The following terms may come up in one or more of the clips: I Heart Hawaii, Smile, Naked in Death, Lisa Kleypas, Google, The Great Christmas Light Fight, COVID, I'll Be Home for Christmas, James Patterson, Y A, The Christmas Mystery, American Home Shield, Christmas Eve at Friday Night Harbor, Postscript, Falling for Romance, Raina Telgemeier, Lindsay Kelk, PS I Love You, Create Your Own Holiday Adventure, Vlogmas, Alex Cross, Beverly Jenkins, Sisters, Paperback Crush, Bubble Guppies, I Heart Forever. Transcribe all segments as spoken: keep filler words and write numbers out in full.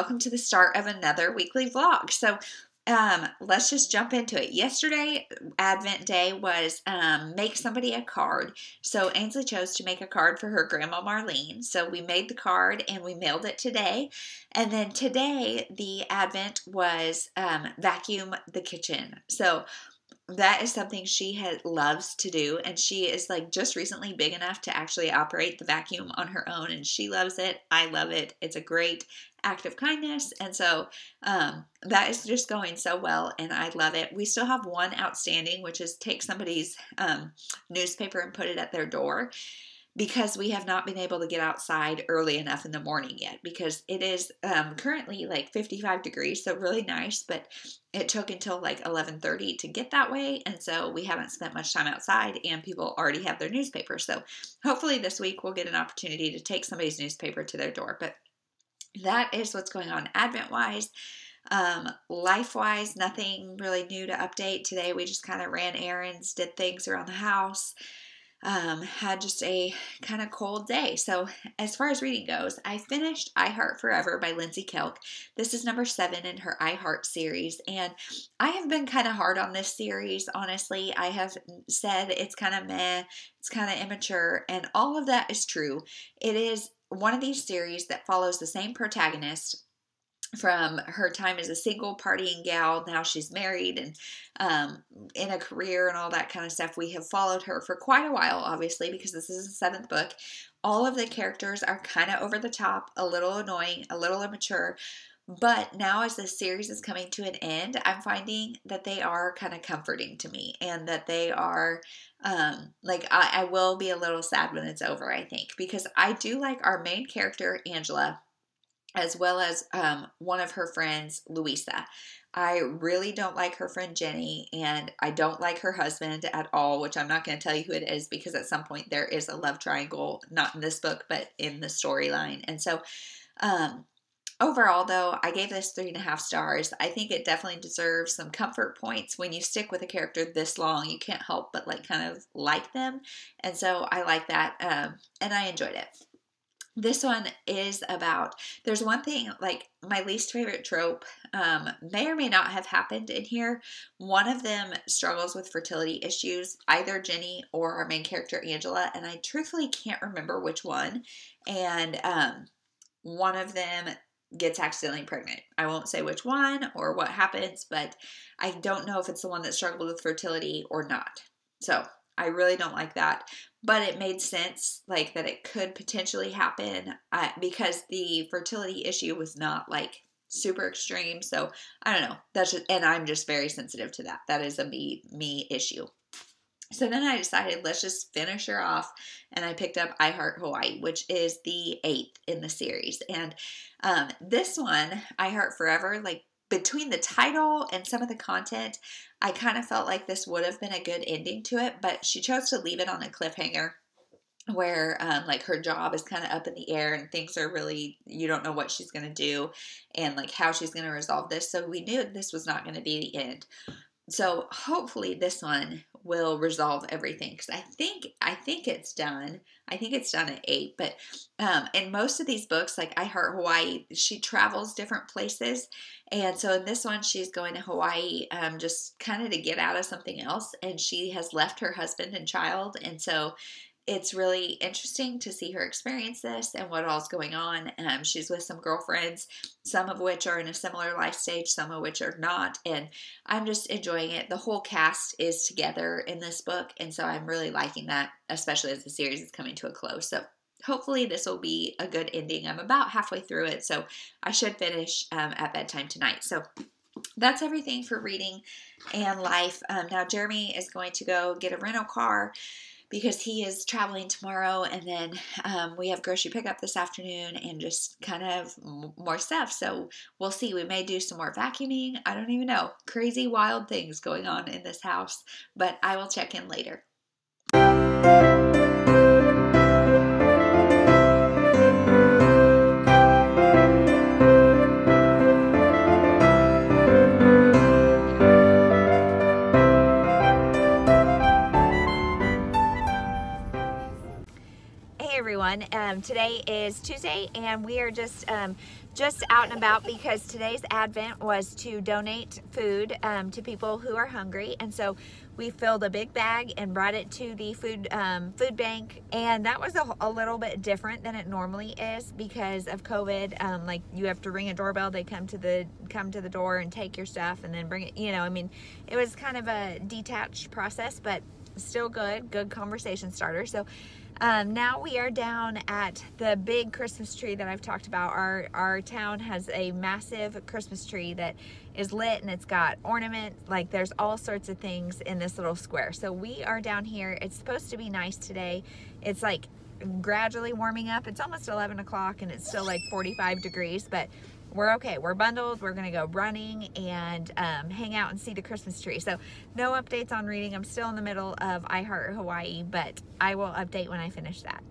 welcome to the start of another weekly vlog. So um, let's just jump into it. Yesterday, Advent Day was um, make somebody a card. So Ainsley chose to make a card for her grandma Marlene. So we made the card and we mailed it today. And then today, the Advent was um, vacuum the kitchen. So that is something she has, loves to do, and she is like just recently big enough to actually operate the vacuum on her own, and she loves it. I love it. It's a great act of kindness, and so um, that is just going so well, and I love it. We still have one outstanding, which is take somebody's um, newspaper and put it at their door, because we have not been able to get outside early enough in the morning yet, because it is um, currently like fifty-five degrees, so really nice, but it took until like eleven thirty to get that way, and so we haven't spent much time outside, and people already have their newspaper, so hopefully this week we'll get an opportunity to take somebody's newspaper to their door, but that is what's going on Advent-wise. Um, life-wise, nothing really new to update today. We just kind of ran errands, did things around the house. Um, had just a kind of cold day. So as far as reading goes, I finished I Heart Forever by Lindsay Kelk. This is number seven in her I Heart series. And I have been kind of hard on this series, honestly. I have said it's kind of meh, it's kind of immature, and all of that is true. It is one of these series that follows the same protagonist from her time as a single partying gal. Now she's married and um, in a career and all that kind of stuff. We have followed her for quite a while, obviously, because this is the seventh book. All of the characters are kind of over the top, a little annoying, a little immature. But now as this series is coming to an end, I'm finding that they are kind of comforting to me, and that they are, um, like, I, I will be a little sad when it's over, I think, because I do like our main character, Angela, as well as um, one of her friends, Louisa. I really don't like her friend Jenny, and I don't like her husband at all, which I'm not going to tell you who it is, because at some point there is a love triangle, not in this book, but in the storyline. And so um, overall, though, I gave this three and a half stars. I think it definitely deserves some comfort points. When you stick with a character this long, you can't help but like kind of like them. And so I like that, um, and I enjoyed it. This one is about, there's one thing, like my least favorite trope um, may or may not have happened in here. One of them struggles with fertility issues, either Jenny or our main character, Angela, and I truthfully can't remember which one. And um, one of them gets accidentally pregnant. I won't say which one or what happens, but I don't know if it's the one that struggled with fertility or not. So I really don't like that, but it made sense, like, that it could potentially happen uh, because the fertility issue was not, like, super extreme, so I don't know. That's just, and I'm just very sensitive to that. That is a me, me issue. So then I decided, let's just finish her off, and I picked up I Heart Hawaii, which is the eighth in the series, and um, this one, I Heart Forever, like, between the title and some of the content, I kind of felt like this would have been a good ending to it, but she chose to leave it on a cliffhanger where um, like her job is kind of up in the air and things are really, you don't know what she's going to do and like how she's going to resolve this. So we knew this was not going to be the end. So hopefully this one will resolve everything, because I think I think it's done. I think it's done at eight. But um, in most of these books, like I Heart Hawaii, she travels different places, and so in this one, she's going to Hawaii um, just kind of to get out of something else, and she has left her husband and child, and so it's really interesting to see her experience this and what all's going on. Um, she's with some girlfriends, some of which are in a similar life stage, some of which are not, and I'm just enjoying it. The whole cast is together in this book, and so I'm really liking that, especially as the series is coming to a close. So hopefully this will be a good ending. I'm about halfway through it, so I should finish um, at bedtime tonight. So that's everything for reading and life. Um, now Jeremy is going to go get a rental car, because he is traveling tomorrow, and then um, we have grocery pickup this afternoon and just kind of more stuff. So we'll see. We may do some more vacuuming. I don't even know. Crazy, wild things going on in this house, but I will check in later. Uh, Um, today is Tuesday, and we are just um, just out and about because today's advent was to donate food um, to people who are hungry, and so we filled a big bag and brought it to the food um, food bank. And that was a, a little bit different than it normally is because of COVID. Um, like you have to ring a doorbell, they come to the come to the door and take your stuff, and then bring it. You know, I mean, it was kind of a detached process, but still good, good conversation starter. So. Um, now we are down at the big Christmas tree that I've talked about. Our, our town has a massive Christmas tree that is lit, and it's got ornament. Like, there's all sorts of things in this little square. So we are down here. It's supposed to be nice today. It's like gradually warming up. It's almost eleven o'clock and it's still like forty-five degrees, but we're okay. We're bundled. We're going to go running and um, hang out and see the Christmas tree. So no updates on reading. I'm still in the middle of I Heart Hawaii, but I will update when I finish that.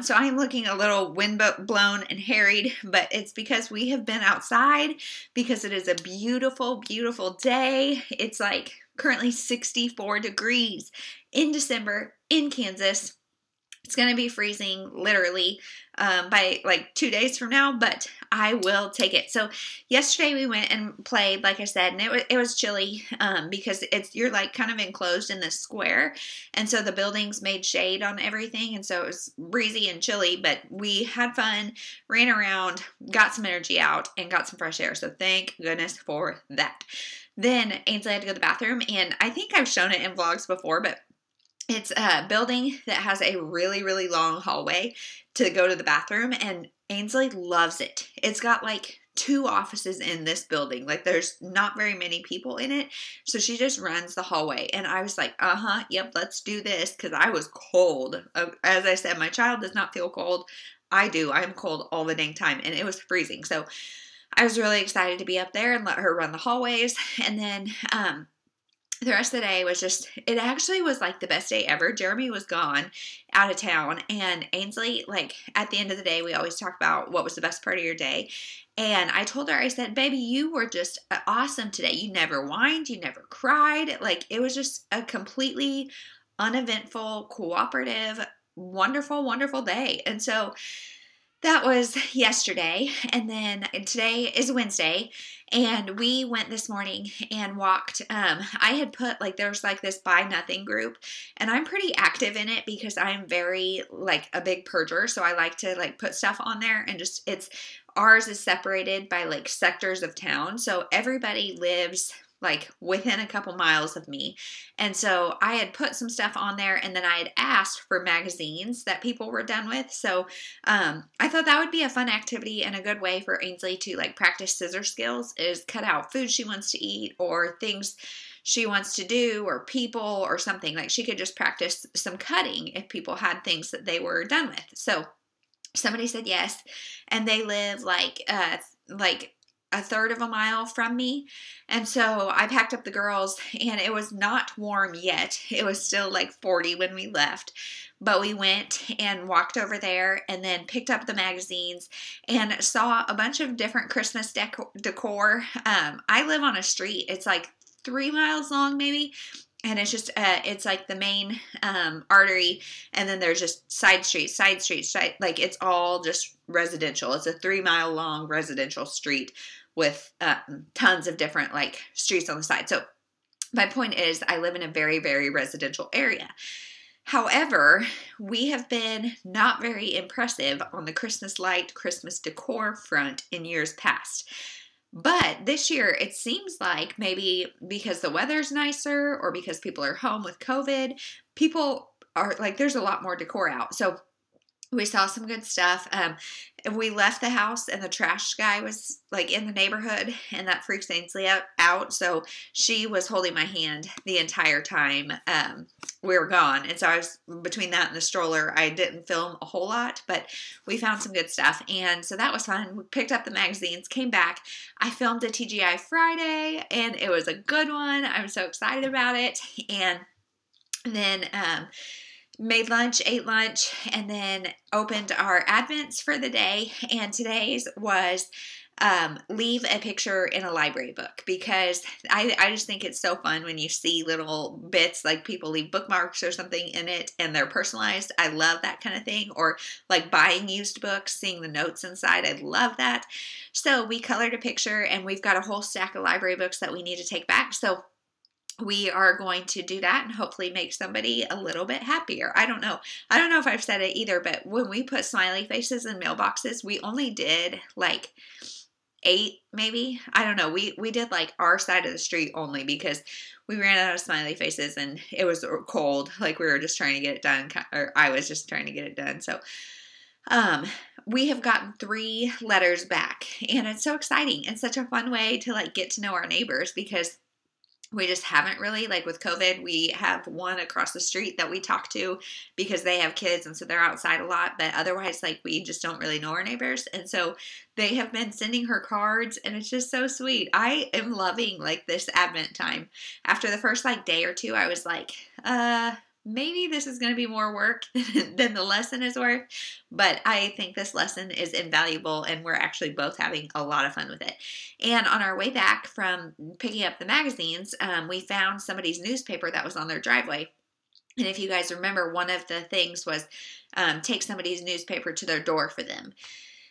So I'm looking a little windblown and harried, but it's because we have been outside because it is a beautiful, beautiful day. It's like currently sixty-four degrees in December in Kansas. It's going to be freezing literally um, by like two days from now, but I will take it. So yesterday we went and played, like I said, and it was, it was chilly um, because it's you're like kind of enclosed in this square, and so the buildings made shade on everything, and so it was breezy and chilly, but we had fun, ran around, got some energy out, and got some fresh air, so thank goodness for that. Then Ainsley had to go to the bathroom, and I think I've shown it in vlogs before, but it's a building that has a really, really long hallway to go to the bathroom, and Ainsley loves it. It's got like two offices in this building. Like, there's not very many people in it, so she just runs the hallway. And I was like, uh-huh, yep, let's do this, because I was cold. As I said, my child does not feel cold. I do. I'm cold all the dang time, and it was freezing. So I was really excited to be up there and let her run the hallways. And then, um, the rest of the day was just, it actually was like the best day ever. Jeremy was gone out of town, and Ainsley, like at the end of the day, we always talk about what was the best part of your day. And I told her, I said, baby, you were just awesome today. You never whined, you never cried. Like, it was just a completely uneventful, cooperative, wonderful, wonderful day. And so that was yesterday, and then today is Wednesday, and we went this morning and walked. Um, I had put, like, there's like this buy nothing group, and I'm pretty active in it because I'm very, like, a big purger, so I like to, like, put stuff on there, and just, it's, ours is separated by, like, sectors of town, so everybody lives, like, within a couple miles of me. And so I had put some stuff on there, and then I had asked for magazines that people were done with. So um, I thought that would be a fun activity and a good way for Ainsley to, like, practice scissor skills, is cut out food she wants to eat or things she wants to do or people or something. Like, she could just practice some cutting if people had things that they were done with. So somebody said yes, and they live like, uh, like, a third of a mile from me. And so I packed up the girls, and it was not warm yet. It was still like forty when we left, but we went and walked over there and then picked up the magazines and saw a bunch of different Christmas decor. Um, I live on a street. It's like three miles long maybe. And it's just, uh, it's like the main um, artery, and then there's just side streets, side streets, side, like, it's all just residential. It's a three mile long residential street with um, tons of different like streets on the side. So my point is I live in a very, very residential area. However, we have been not very impressive on the Christmas light, Christmas decor front in years past. But this year, it seems like maybe because the weather's nicer or because people are home with COVID, people are like, there's a lot more decor out. So we saw some good stuff. Um, we left the house and the trash guy was like in the neighborhood, and that freaks Ainsley out. So she was holding my hand the entire time um, we were gone. And so I was between that and the stroller. I didn't film a whole lot, but we found some good stuff. And so that was fun. We picked up the magazines, came back. I filmed a T G I Friday and it was a good one. I'm so excited about it. And then, um, made lunch, ate lunch, and then opened our Advents for the day. And today's was um, leave a picture in a library book, because I, I just think it's so fun when you see little bits, like people leave bookmarks or something in it and they're personalized. I love that kind of thing. Or like buying used books, seeing the notes inside. I love that. So we colored a picture and we've got a whole stack of library books that we need to take back. So we are going to do that and hopefully make somebody a little bit happier. I don't know. I don't know if I've said it either, but when we put smiley faces in mailboxes, we only did like eight maybe. I don't know. We, we did like our side of the street only because we ran out of smiley faces and it was cold. Like we were just trying to get it done, or I was just trying to get it done. So, um, we have gotten three letters back and it's so exciting and such a fun way to like get to know our neighbors, because we just haven't really, like with COVID, we have one across the street that we talk to because they have kids and so they're outside a lot. But otherwise, like we just don't really know our neighbors. And so they have been sending her cards and it's just so sweet. I am loving like this Advent time. After the first like day or two, I was like, uh, maybe this is going to be more work than the lesson is worth. But I think this lesson is invaluable and we're actually both having a lot of fun with it. And on our way back from picking up the magazines, um, we found somebody's newspaper that was on their driveway. And if you guys remember, one of the things was um, take somebody's newspaper to their door for them.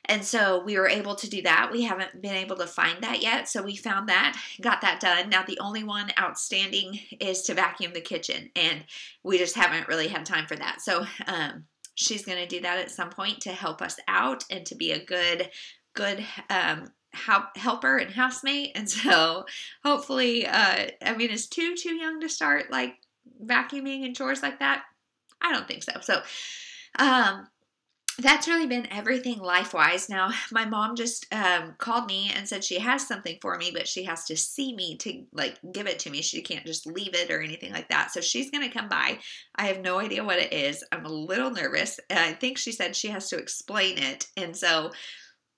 And so we were able to do that. We haven't been able to find that yet. So we found that, got that done. Now the only one outstanding is to vacuum the kitchen. And we just haven't really had time for that. So um, she's going to do that at some point to help us out and to be a good, good um, helper and housemate. And so hopefully, uh, I mean, is too, too young to start like vacuuming and chores like that? I don't think so. So, um, that's really been everything life-wise. Now, my mom just um, called me and said she has something for me, but she has to see me to, like, give it to me. She can't just leave it or anything like that. So she's going to come by. I have no idea what it is. I'm a little nervous. I think she said she has to explain it. And so,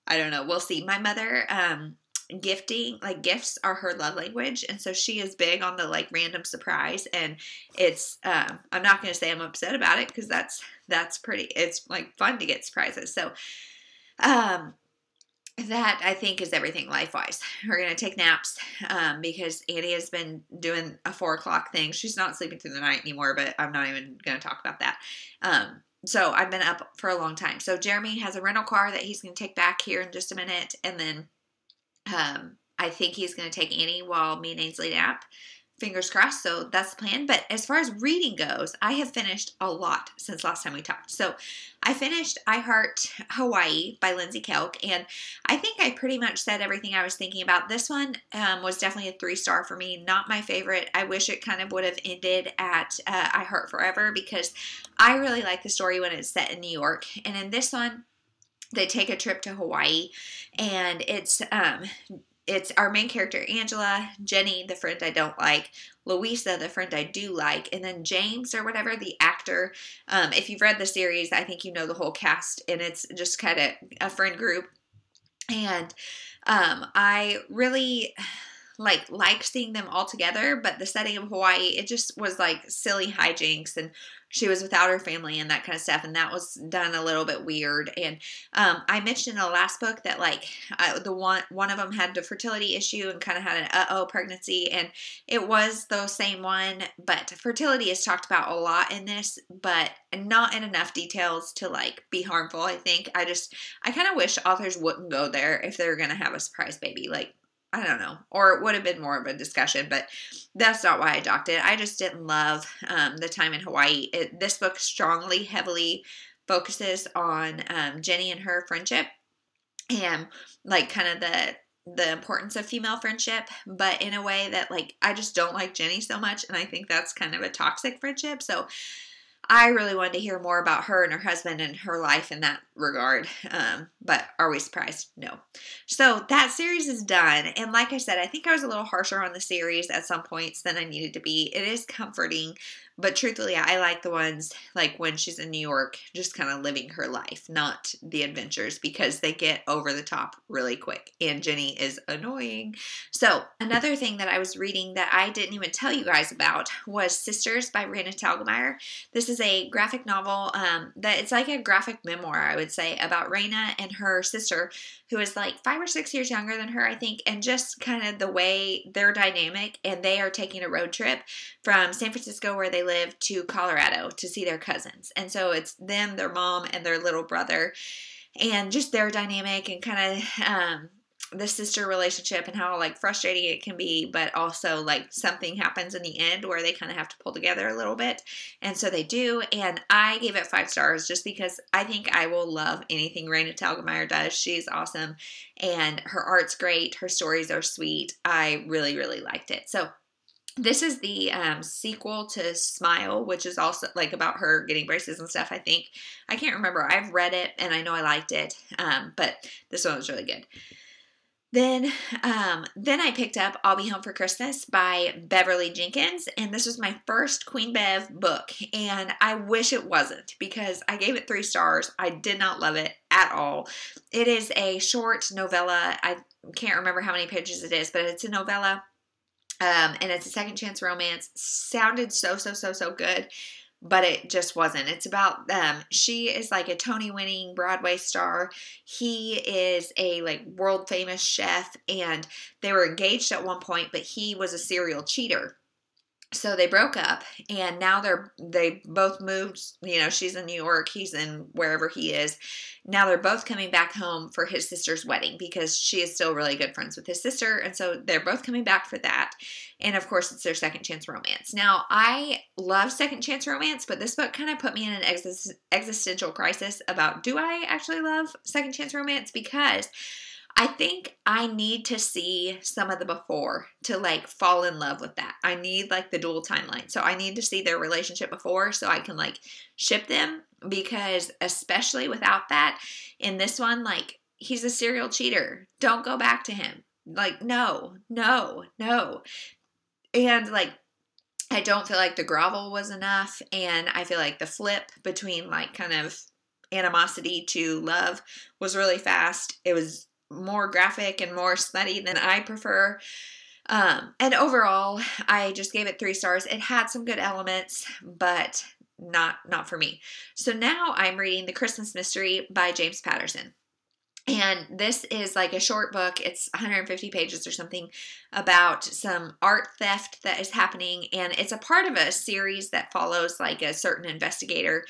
I don't know. We'll see. My mother... Um, gifting, like gifts are her love language. And so she is big on the like random surprise. And it's, um, I'm not going to say I'm upset about it, cause that's, that's pretty, it's like fun to get surprises. So, um, that I think is everything life-wise. We're going to take naps, um, because Annie has been doing a four o'clock thing. She's not sleeping through the night anymore, but I'm not even going to talk about that. Um, so I've been up for a long time. So Jeremy has a rental car that he's going to take back here in just a minute. And then Um, I think he's going to take Annie while me and Ainsley nap. Fingers crossed. So that's the plan. But as far as reading goes, I have finished a lot since last time we talked. So I finished I Heart Hawaii by Lindsay Kelk. And I think I pretty much said everything I was thinking about. This one um, was definitely a three star for me. Not my favorite. I wish it kind of would have ended at uh, I Heart Forever, because I really like the story when it's set in New York. And in this one, they take a trip to Hawaii, and it's um, it's our main character, Angela, Jenny, the friend I don't like, Louisa, the friend I do like, and then James or whatever, the actor. Um, if you've read the series, I think you know the whole cast, and it's just kind of a friend group. And um, I really like liked seeing them all together, but the setting of Hawaii, it just was like silly hijinks, and she was without her family and that kind of stuff, and that was done a little bit weird. And um, I mentioned in the last book that like I, the one one of them had a fertility issue and kind of had an uh-oh pregnancy, and it was the same one, but fertility is talked about a lot in this, but not in enough details to like be harmful, I think. I just, I kind of wish authors wouldn't go there if they're going to have a surprise baby, like, I don't know, or it would have been more of a discussion, but that's not why I docked it. I just didn't love um, the time in Hawaii. It, this book strongly, heavily focuses on um, Jenny and her friendship and like kind of the the importance of female friendship, but in a way that like I just don't like Jenny so much, and I think that's kind of a toxic friendship. So I really wanted to hear more about her and her husband and her life in that regard, um, but are we surprised? No. So that series is done, and like I said, I think I was a little harsher on the series at some points than I needed to be. It is comforting, but truthfully, I like the ones like when she's in New York just kind of living her life, not the adventures, because they get over the top really quick, and Jenny is annoying. So another thing that I was reading that I didn't even tell you guys about was Sisters by Raina Telgemeier. This is Is a graphic novel um, that it's like a graphic memoir, I would say, about Raina and her sister, who is like five or six years younger than her, I think, and just kind of the way they're dynamic, and they are taking a road trip from San Francisco, where they live, to Colorado to see their cousins. And so it's them, their mom, and their little brother, and just their dynamic and kind of um, the sister relationship and how like frustrating it can be, but also like something happens in the end where they kind of have to pull together a little bit. And so they do. And I gave it five stars just because I think I will love anything Raina Telgemeier does. She's awesome. And her art's great. Her stories are sweet. I really, really liked it. So this is the um, sequel to Smile, which is also like about her getting braces and stuff, I think. I can't remember. I've read it and I know I liked it. Um, but this one was really good. Then, um, then I picked up I'll Be Home for Christmas by Beverly Jenkins, and this was my first Queen Bev book, and I wish it wasn't, because I gave it three stars. I did not love it at all. It is a short novella. I can't remember how many pages it is, but it's a novella, um, and it's a second chance romance. Sounded so, so, so, so good. But it just wasn't. It's about them. Um, she is like a Tony-winning Broadway star. He is a like world-famous chef, and they were engaged at one point, but he was a serial cheater. So they broke up, and now they're, they both moved, you know, she's in New York, he's in wherever he is. Now they're both coming back home for his sister's wedding, because she is still really good friends with his sister. And so they're both coming back for that. And of course, it's their second chance romance. Now I love second chance romance, but this book kind of put me in an exist existential crisis about, do I actually love second chance romance? Because I think I need to see some of the before to like fall in love with that. I need like the dual timeline. So I need to see their relationship before so I can like ship them, because especially without that, in this one, like he's a serial cheater. Don't go back to him. Like, no, no, no. And like, I don't feel like the grovel was enough. And I feel like the flip between like kind of animosity to love was really fast. It was more graphic and more smutty than I prefer. Um, and overall, I just gave it three stars. It had some good elements, but not, not for me. So now I'm reading The Christmas Mystery by James Patterson. And this is like a short book. It's one hundred fifty pages or something about some art theft that is happening. And it's a part of a series that follows like a certain investigator.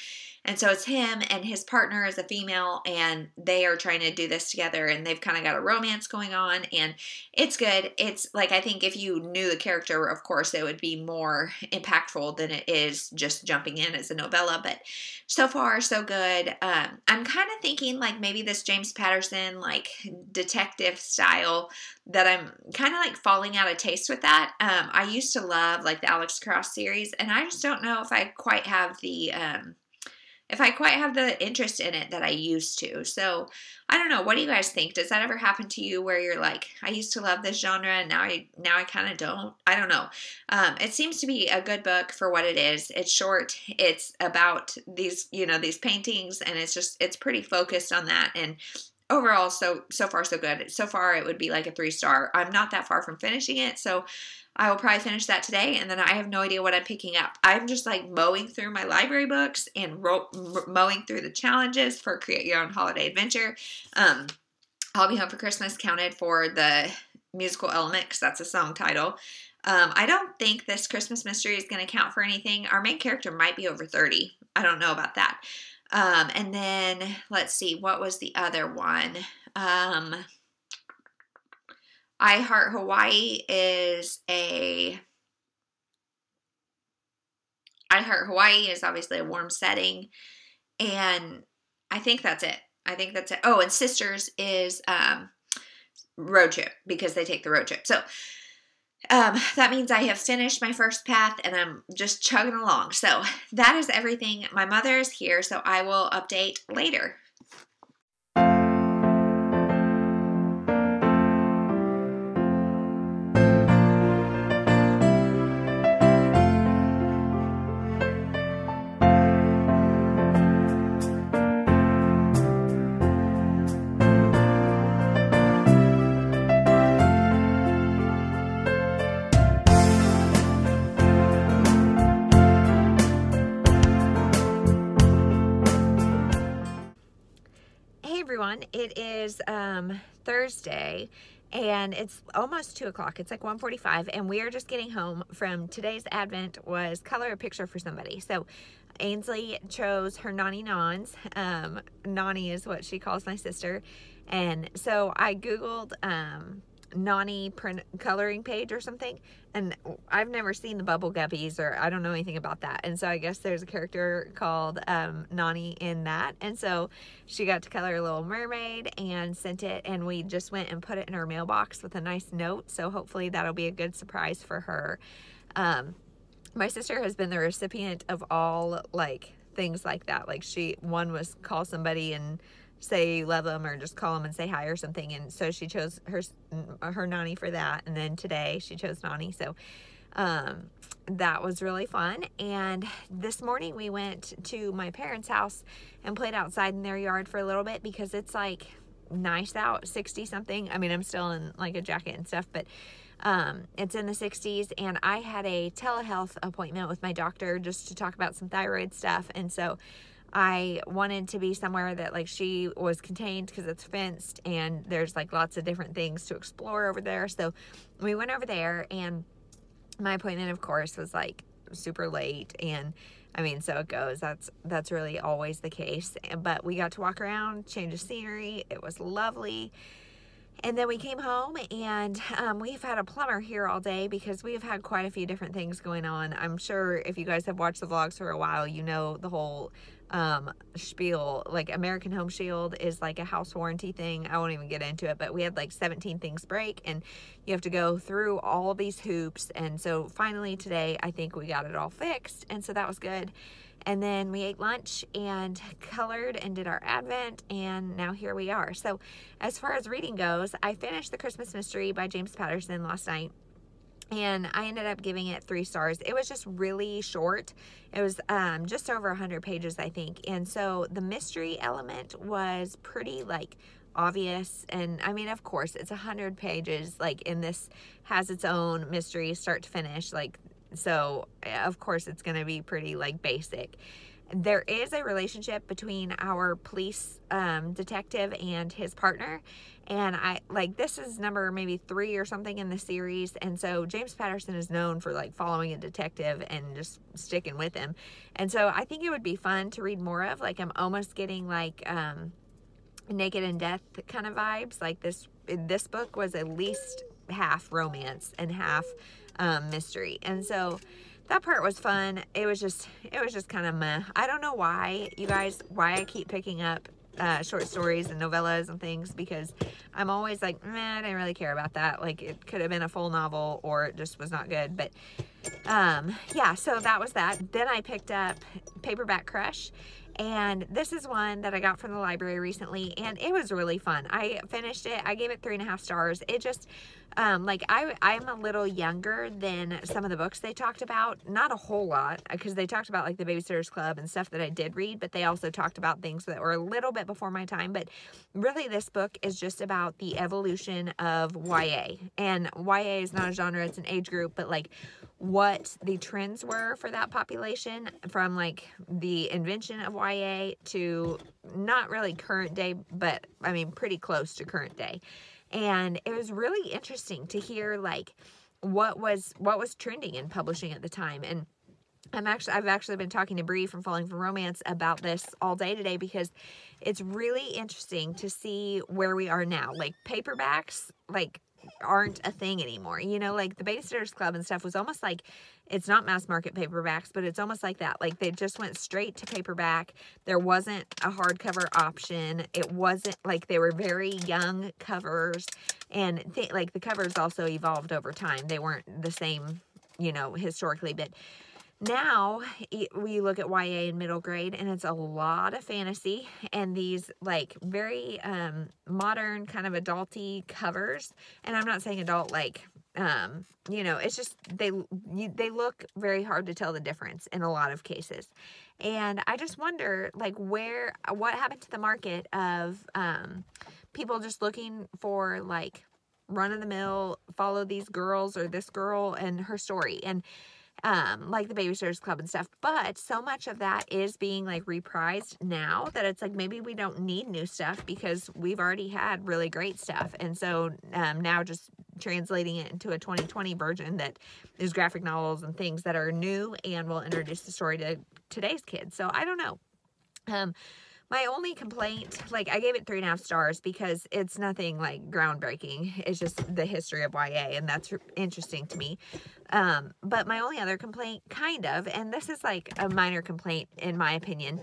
And so it's him and his partner is a female, and they are trying to do this together, and they've kind of got a romance going on, and it's good. It's like, I think if you knew the character, of course, it would be more impactful than it is just jumping in as a novella, but so far, so good. Um, I'm kind of thinking like maybe this James Patterson, like detective style, that I'm kind of like falling out of taste with that. Um, I used to love like the Alex Cross series, and I just don't know if I quite have the, um, if I quite have the interest in it that I used to. So I don't know. What do you guys think? Does that ever happen to you where you're like, I used to love this genre and now I, now I kind of don't? I don't know. Um, it seems to be a good book for what it is. It's short. It's about these, you know, these paintings, and it's just, it's pretty focused on that. And overall, so so far so good. So far it would be like a three star. I'm not that far from finishing it, so I will probably finish that today, and then I have no idea what I'm picking up. I'm just like mowing through my library books and ro- mowing through the challenges for Create Your Own Holiday Adventure. Um, I'll Be Home for Christmas counted for the musical element because that's a song title. Um, I don't think this Christmas mystery is going to count for anything. Our main character might be over thirty. I don't know about that. Um, and then, let's see, what was the other one? Um, I Heart Hawaii is a... I Heart Hawaii is obviously a warm setting. And I think that's it. I think that's it. Oh, and Sisters is um, road trip, because they take the road trip. So... Um, that means I have finished my first path and I'm just chugging along. So that is everything. My mother is here, so I will update later. It is um, Thursday, and it's almost two o'clock. It's like one forty-five, and we are just getting home from today's Advent was color a picture for somebody. So Ainsley chose her Nani Nons. Um, Nani is what she calls my sister. And so I Googled um, Nani print coloring page or something, and I've never seen the Bubble Guppies, or I don't know anything about that, and so I guess there's a character called um, Nani in that, and so she got to color a Little Mermaid and sent it, and we just went and put it in her mailbox with a nice note, so hopefully that'll be a good surprise for her. Um, my sister has been the recipient of all like things like that, like she one was call somebody and say you love them, or just call them and say hi or something, and so she chose her her Nani for that, and then today she chose Nani, so um, that was really fun. And this morning we went to my parents' house and played outside in their yard for a little bit because it's like nice out, sixty something. I mean, I'm still in like a jacket and stuff, but um, it's in the sixties, and I had a telehealth appointment with my doctor just to talk about some thyroid stuff, and so I wanted to be somewhere that like she was contained because it's fenced and there's like lots of different things to explore over there. So we went over there, and my appointment of course was like super late, and I mean, so it goes. That's that's really always the case. But we got to walk around, change of scenery. It was lovely. And then we came home, and um, we've had a plumber here all day because we've had quite a few different things going on. I'm sure if you guys have watched the vlogs for a while, you know the whole um, spiel. Like American Home Shield is like a house warranty thing. I won't even get into it, but we had like seventeen things break, and you have to go through all these hoops. And so finally today, I think we got it all fixed, and so that was good. And then we ate lunch and colored and did our Advent, and now here we are. So as far as reading goes, I finished The Christmas Mystery by James Patterson last night, and I ended up giving it three stars. It was just really short. It was um, just over one hundred pages, I think. And so the mystery element was pretty, like, obvious, and I mean, of course, it's one hundred pages, like, and this has its own mystery start to finish, like, so, of course, it's going to be pretty, like, basic. There is a relationship between our police um, detective and his partner. And I, like, this is number maybe three or something in the series. And so, James Patterson is known for, like, following a detective and just sticking with him. And so, I think it would be fun to read more of. Like, I'm almost getting, like, um, Naked in Death kind of vibes. Like, this, this book was at least half romance and half... Um, mystery, and so that part was fun. It was just, it was just kind of meh. I don't know why, you guys, why I keep picking up uh, short stories and novellas and things, because I'm always like, meh, I didn't really care about that. Like, it could have been a full novel, or it just was not good, but um, yeah, so that was that. Then I picked up Paperback Crush, And this is one that I got from the library recently, and it was really fun. I finished it. I gave it three and a half stars. It just, um, like, I, I'm a little younger than some of the books they talked about. Not a whole lot, because they talked about, like, the Babysitters Club and stuff that I did read, but they also talked about things that were a little bit before my time. But really, this book is just about the evolution of Y A. And Y A is not a genre, it's an age group, but, like, what the trends were for that population from, like, the invention of Y A to not really current day, but I mean pretty close to current day. And it was really interesting to hear, like, what was what was trending in publishing at the time. And I'm actually I've actually been talking to Bree from Falling for Romance about this all day today, because it's really interesting to see where we are now. Like, paperbacks, like, aren't a thing anymore, you know. Like, the Babysitters Club and stuff was almost like, it's not mass market paperbacks, but it's almost like that. Like, they just went straight to paperback. There wasn't a hardcover option. It wasn't like they were very young covers, and th like the covers also evolved over time. They weren't the same, you know, historically. But now it, we look at Y A in middle grade, and it's a lot of fantasy and these, like, very um, modern kind of adulty covers. And I'm not saying adult, like, um, you know, it's just they you, they look very hard to tell the difference in a lot of cases. And I just wonder, like, where what happened to the market of um, people just looking for, like, run-of-the-mill, follow these girls or this girl and her story, and Um, like the Babysitters Club and stuff. But so much of that is being, like, reprised now that it's like, maybe we don't need new stuff because we've already had really great stuff. And so um, now just translating it into a twenty twenty version that is graphic novels and things that are new and will introduce the story to today's kids. So I don't know. Um, My only complaint, like, I gave it three and a half stars because it's nothing, like, groundbreaking. It's just the history of Y A, and that's interesting to me. Um, but my only other complaint, kind of, and this is, like, a minor complaint in my opinion,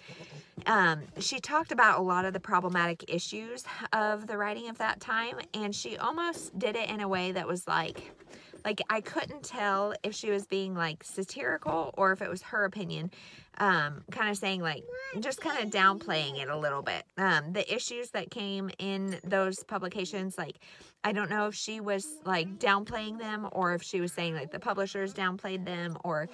um, she talked about a lot of the problematic issues of the writing of that time, and she almost did it in a way that was, like, like, I couldn't tell if she was being, like, satirical or if it was her opinion. Um, kind of saying, like, just kind of downplaying it a little bit. Um, the issues that came in those publications, like, I don't know if she was, like, downplaying them or if she was saying, like, the publishers downplayed them or,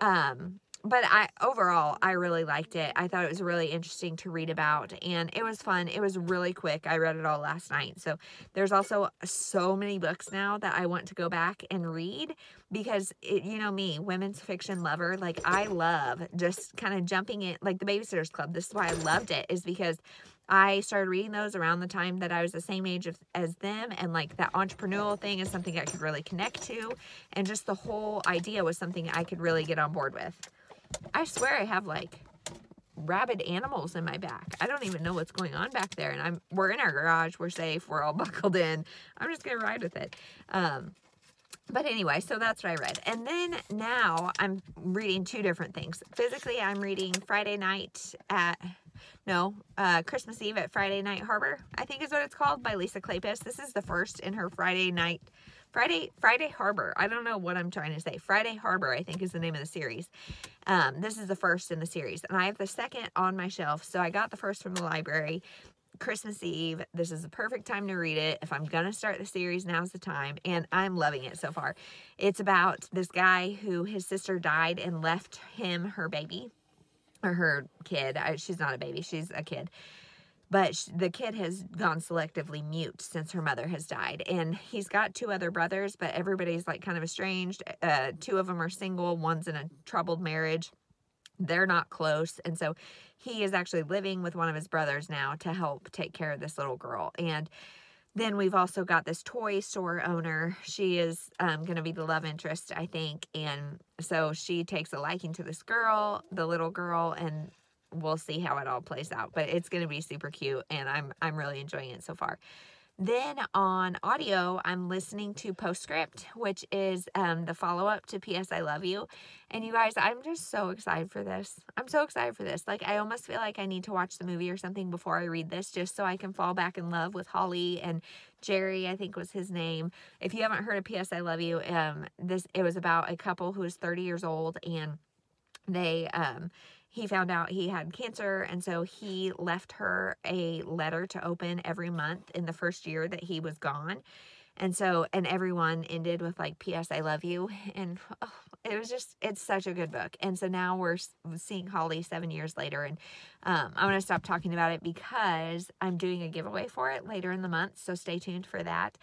um... But I, overall, I really liked it. I thought it was really interesting to read about, and it was fun. It was really quick. I read it all last night. So there's also so many books now that I want to go back and read because, it, you know me, women's fiction lover, like, I love just kind of jumping in, like the Babysitters Club. This is why I loved it, is because I started reading those around the time that I was the same age as them, and, like, that entrepreneurial thing is something I could really connect to, and just the whole idea was something I could really get on board with. I swear I have, like, rabid animals in my back. I don't even know what's going on back there, and I'm we're in our garage. We're safe. We're all buckled in. I'm just going to ride with it. Um... But anyway, so that's what I read. And then now I'm reading two different things. Physically, I'm reading Friday Night at, no, uh, Christmas Eve at Friday Night Harbor, I think is what it's called, by Lisa Kleypas. This is the first in her Friday Night, Friday, Friday Harbor. I don't know what I'm trying to say. Friday Harbor, I think, is the name of the series. Um, this is the first in the series. And I have the second on my shelf. So I got the first from the library. Christmas Eve. This is the perfect time to read it. If I'm going to start the series, now's the time. And I'm loving it so far. It's about this guy who his sister died and left him her baby or her kid. I, she's not a baby. She's a kid. But she, the kid has gone selectively mute since her mother has died. And he's got two other brothers, but everybody's, like, kind of estranged. Uh, two of them are single. One's in a troubled marriage. They're not close, and so he is actually living with one of his brothers now to help take care of this little girl. And then we've also got this toy store owner. She is um, going to be the love interest, I think, and so she takes a liking to this girl, the little girl, and we'll see how it all plays out. But it's going to be super cute, and I'm I'm really enjoying it so far. Then on audio, I'm listening to Postscript, which is um, the follow-up to P S I Love You. And you guys, I'm just so excited for this. I'm so excited for this. Like, I almost feel like I need to watch the movie or something before I read this, just so I can fall back in love with Holly and Jerry, I think was his name. If you haven't heard of P S I Love You, um, this it was about a couple who is thirty years old, and they... um. he found out he had cancer, and so he left her a letter to open every month in the first year that he was gone. And so, and everyone ended with like, P S I Love You. And oh, it was just, it's such a good book. And so now we're seeing Holly seven years later. And um, I'm going to stop talking about it because I'm doing a giveaway for it later in the month. So stay tuned for that.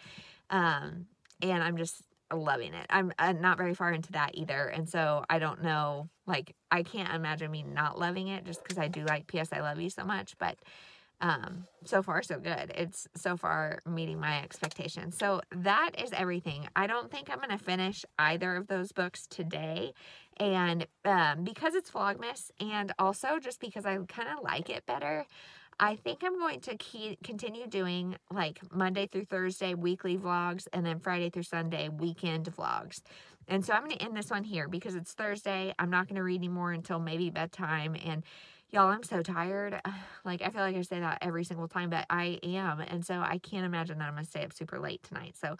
Um, and I'm just loving it. I'm, I'm not very far into that either. And so I don't know, like, I can't imagine me not loving it just because I do like P S I Love You so much. But Um, so far so good. It's so far meeting my expectations. So that is everything. I don't think I'm going to finish either of those books today. And, um, because it's Vlogmas and also just because I kind of like it better, I think I'm going to keep, continue doing like Monday through Thursday weekly vlogs and then Friday through Sunday weekend vlogs. And so I'm going to end this one here because it's Thursday. I'm not going to read anymore until maybe bedtime. And y'all, I'm so tired. Like, I feel like I say that every single time, but I am. And so I can't imagine that I'm going to stay up super late tonight. So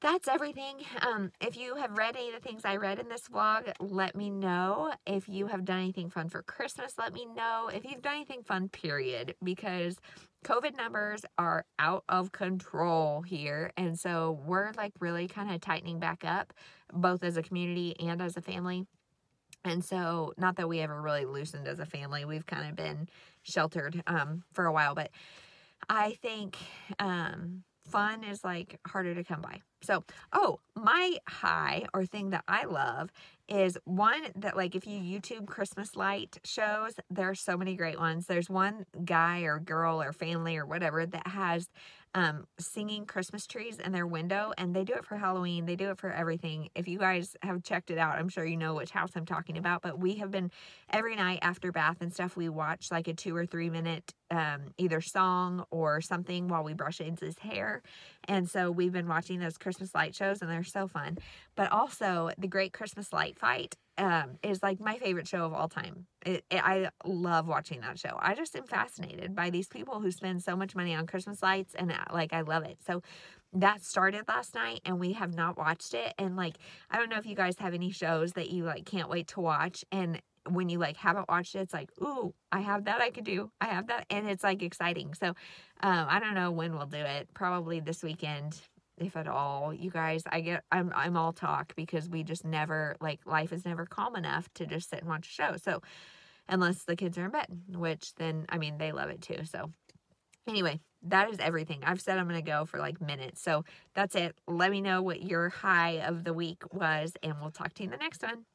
that's everything. Um, if you have read any of the things I read in this vlog, let me know. If you have done anything fun for Christmas, let me know. If you've done anything fun, period, because COVID numbers are out of control here. And so we're like really kind of tightening back up, both as a community and as a family. And so, not that we ever really loosened as a family. We've kind of been sheltered um, for a while. But I think um, fun is, like, harder to come by. So, oh, my high or thing that I love is one that, like, if you YouTube Christmas light shows, there are so many great ones. There's one guy or girl or family or whatever that has um, singing Christmas trees in their window, and they do it for Halloween. They do it for everything. If you guys have checked it out, I'm sure you know which house I'm talking about, but we have been, every night after bath and stuff, we watch like a two or three minute um, either song or something while we brush Ainsley's hair. And so we've been watching those Christmas light shows, and they're so fun. But also, The Great Christmas Light Fight um, is like my favorite show of all time. It, it, I love watching that show. I just am fascinated by these people who spend so much money on Christmas lights, and like I love it. So that started last night, and we have not watched it. And like, I don't know if you guys have any shows that you like can't wait to watch, and when you like haven't watched it, it's like, ooh, I have that I could do. I have that. And it's like exciting. So um, I don't know when we'll do it. Probably this weekend, if at all. You guys, I get, I'm, I'm all talk because we just never, like, life is never calm enough to just sit and watch a show. So unless the kids are in bed, which then, I mean, they love it too. So anyway, that is everything. I've said I'm going to go for like minutes. So that's it. Let me know what your high of the week was, and we'll talk to you in the next one.